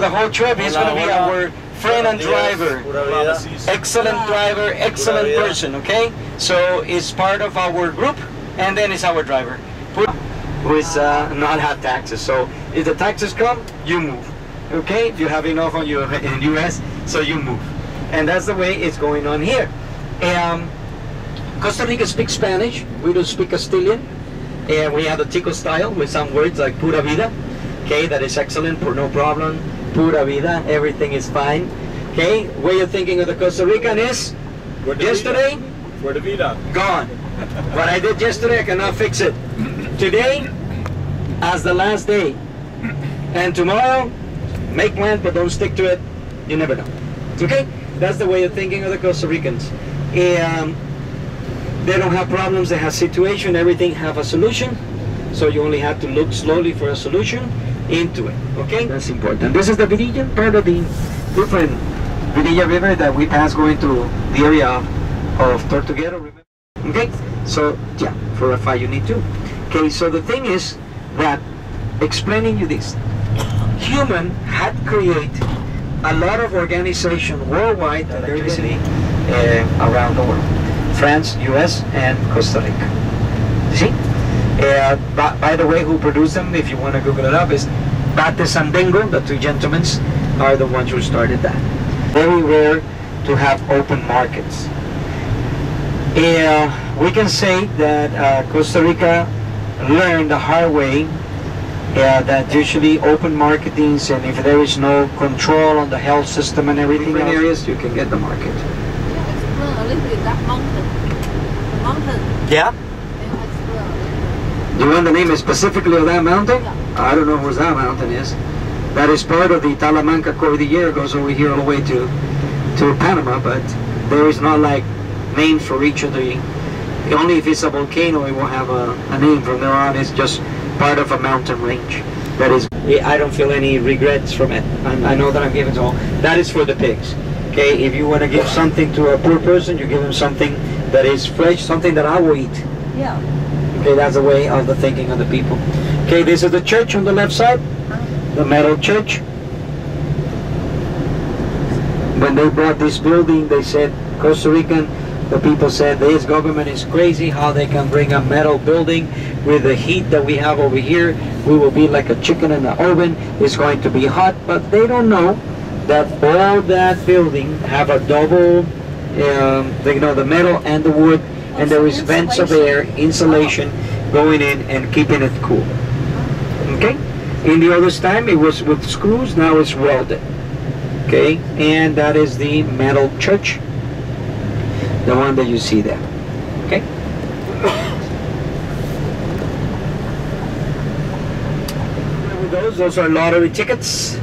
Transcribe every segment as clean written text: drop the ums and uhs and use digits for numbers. for the whole trip. He's going to be our friend and driver. Excellent driver, excellent person, okay? So he's part of our group, and then he's our driver. Who is not have taxes. So if the taxes come, you move. Okay, you have enough on your in U.S., so you move. And that's the way it's going on here. Costa Rica speaks Spanish. We don't speak Castilian. And we have the Tico style with some words like pura vida. Okay, that is excellent, no problem. Pura vida, everything is fine. Okay, what you're thinking of the Costa Rican is yesterday, pura vida, gone. What I did yesterday, I cannot fix it. Today, as the last day, and tomorrow, make plans but don't stick to it. You never know. Okay, that's the way of thinking of the Costa Ricans. They don't have problems; they have situation. Everything have a solution, so you only have to look slowly for a solution into it. Okay, that's important. This is the Virilla, part of the different Virilla River that we pass going to the area of Tortuguero. Remember? Okay, so yeah, for a fight you need to. Okay, so the thing is that explaining you this. Human had created a lot of organization worldwide, electricity around the world, France, US, and Costa Rica. You see? By the way, who produced them, if you want to Google it up, is Bate Sandingo. The two gentlemen are the ones who started that. Very rare to have open markets. We can say that Costa Rica learned the hard way. That usually open marketings, and if there is no control on the health system and everything else, areas you can get the market. Yeah, explore a little bit that mountain. The mountain. Yeah? Yeah, you want the name specifically of that mountain? Yeah. I don't know where that mountain is. That is part of the Talamanca Cordillera, goes over here all the way to Panama, but there is not like names for each of the... Only if it's a volcano it will have a name. From there on it's just part of a mountain range. That is, I don't feel any regrets from it. I know that I'm giving it all. That is for the pigs. Okay, if you want to give something to a poor person, you give them something that is fresh, something that I will eat. Yeah. Okay, that's the way of the thinking of the people. Okay, this is the church on the left side, the metal church. When they brought this building, they said Costa Rican. The people said, this government is crazy, how they can bring a metal building with the heat that we have over here. We will be like a chicken in the oven. It's going to be hot, but they don't know that all that building have a double, you know, the metal and the wood, and there is vents of air, insulation going in and keeping it cool. Okay? In the other time, it was with screws, now it's welded. Okay? And that is the metal church. The one that you see there, okay? Those are lottery tickets.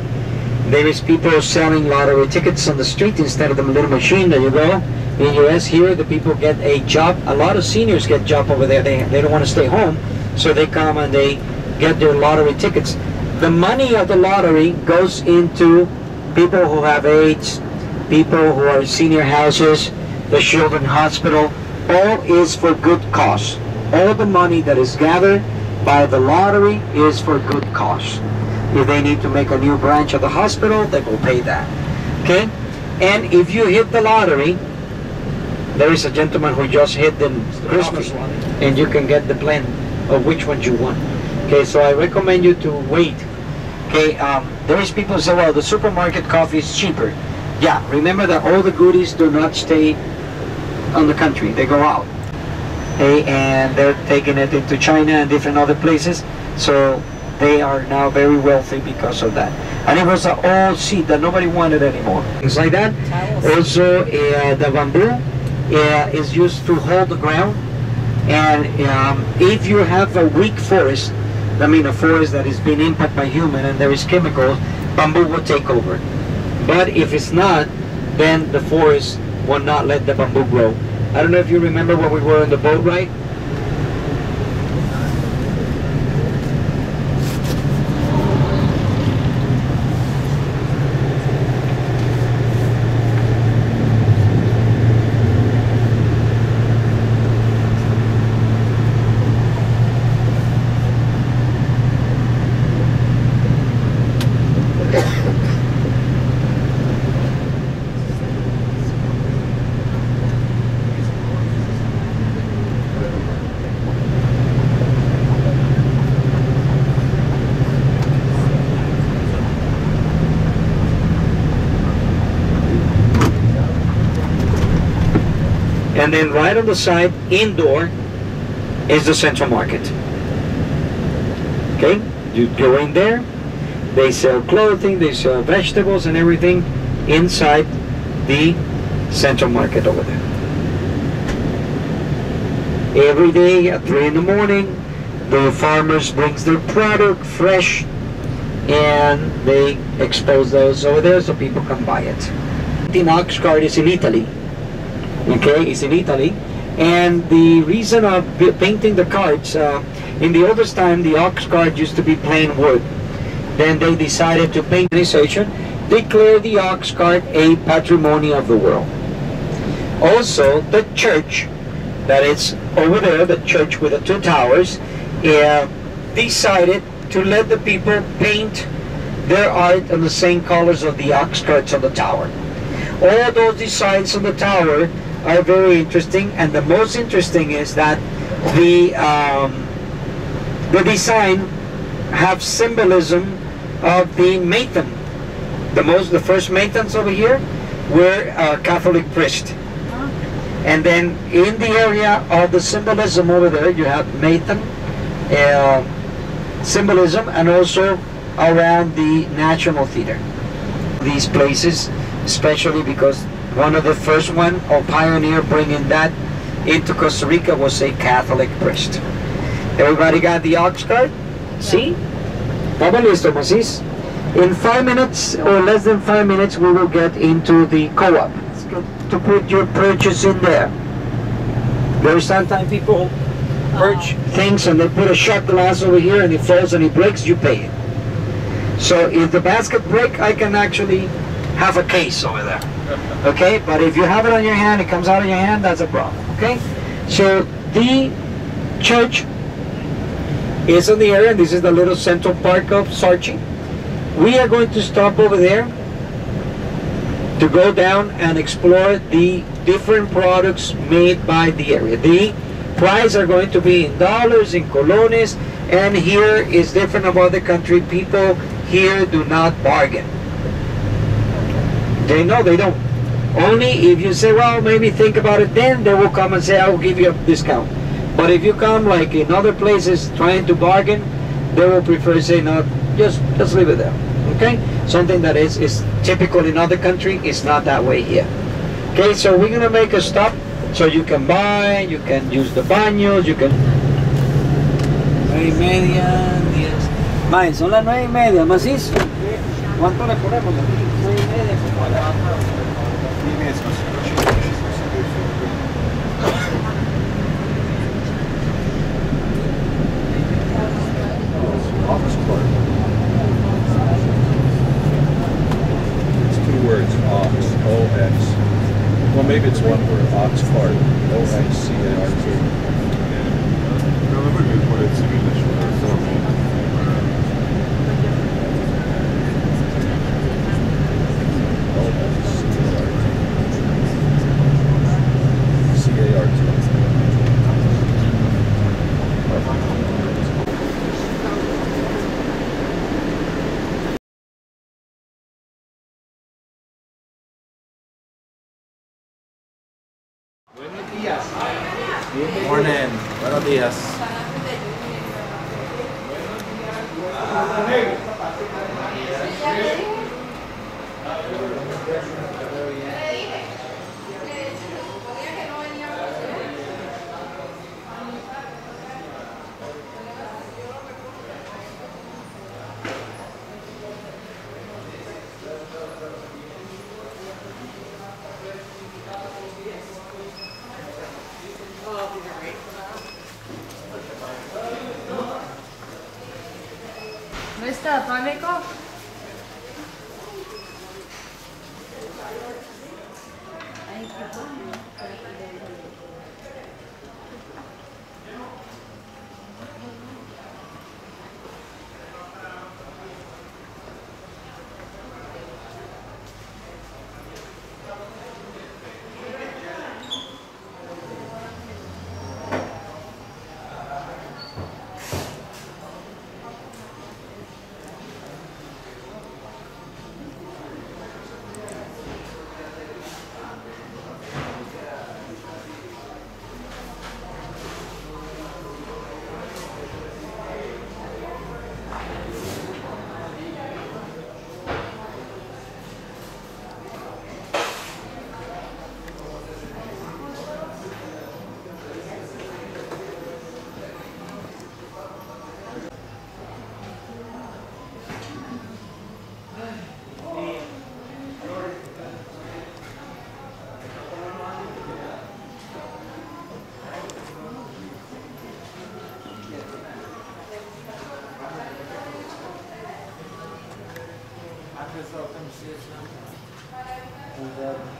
There is people selling lottery tickets on the street instead of the little machine. There you go. In U.S. here, the people get a job. A lot of seniors get job over there. They don't want to stay home, so they come and they get their lottery tickets. The money of the lottery goes into people who have AIDS, people who are in senior houses, the children's hospital. All is for good cause. All the money that is gathered by the lottery is for good cause. If they need to make a new branch of the hospital, they will pay that. Okay? And if you hit the lottery, there is a gentleman who just hit the Christmas one, and you can get the plan of which one you want. Okay, so I recommend you to wait. Okay, there is people who say, well, the supermarket coffee is cheaper. Yeah, remember that all the goodies do not stay on the country, they go out. Okay, and they're taking it into China and different other places, so they are now very wealthy because of that. And it was an old seed that nobody wanted anymore. Things like that. Also, the bamboo is used to hold the ground. And if you have a weak forest, I mean a forest that is being impacted by human and there is chemicals, bamboo will take over. But if it's not, then the forest will not let the bamboo grow. I don't know if you remember when we were on the boat ride. and then right on the side, indoor, is the Central Market. Okay, you go in there, they sell clothing, they sell vegetables and everything inside the Central Market over there. Every day at 3 in the morning, the farmers brings their product fresh, and they expose those over there so people can buy it. The Ox Cart is in Italy. Okay, it's in Italy, and the reason of painting the carts, in the oldest time the ox cart used to be plain wood. Then they decided to paint organization, declare the ox cart a patrimony of the world. Also, the church that is over there, the church with the 2 towers, decided to let the people paint their art on the same colors of the ox carts on the tower. All those designs on the tower are very interesting, and the most interesting is that the design have symbolism of the matron. The first matrons over here were Catholic priests, and then in the area of the symbolism over there you have matron symbolism, and also around the National Theater. These places, especially because one of the first one or pioneer bringing that into Costa Rica was a Catholic priest. Everybody got the ox cart? See? In 5 minutes or less than 5 minutes we will get into the co-op to put your purchase in there. There are sometimes people purchase things and they put a shot glass over here and it falls and it breaks, you pay it. So if the basket breaks, I can actually have a case over there, okay? But if you have it on your hand, it comes out of your hand, that's a problem, okay? So the church is in the area, and this is the little central park of Sarchi. We are going to stop over there to go down and explore the different products made by the area. The price are going to be in dollars, in colones, and here is different about the country. People here do not bargain. They know they don't. Only if you say, well, maybe think about it, then they will come and say, I will give you a discount. But if you come like in other places trying to bargain, they will prefer say, no, just leave it there. Okay? Something that is typical in other country is not that way here. Okay, so we're gonna make a stop so you can buy, you can use the baños, you can. 9:30, 10. Mae, son las 9:30, macizo. ¿Cuánto le ponemos aquí? 9:30. Office clerk. It's 2 words, ox, O-X. Well, maybe it's 1 word, ox clerk, O-X-C-A-R-T. Morning. Buenos días. pessoal tem vocês, não? Obrigado.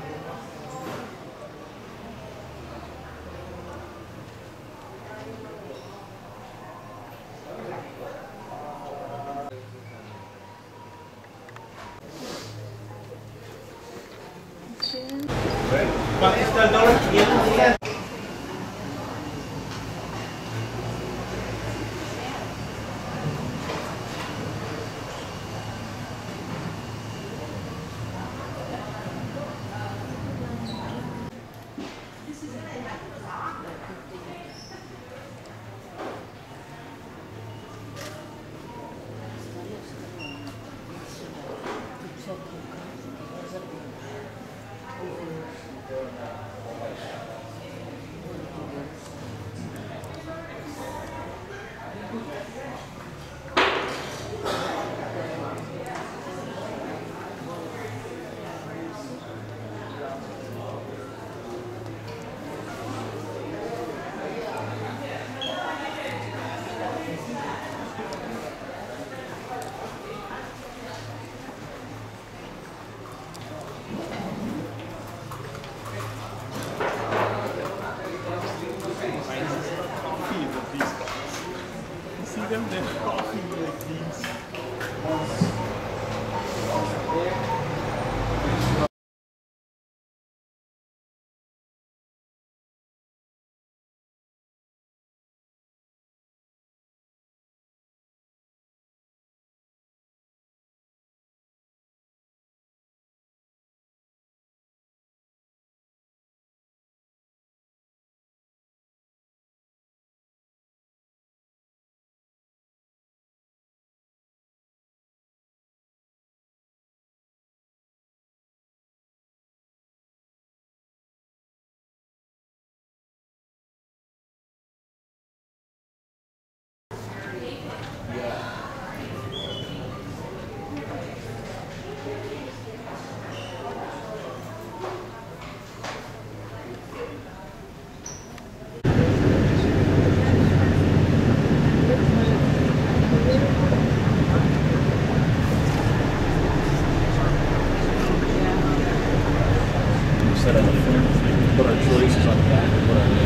But our choices on that.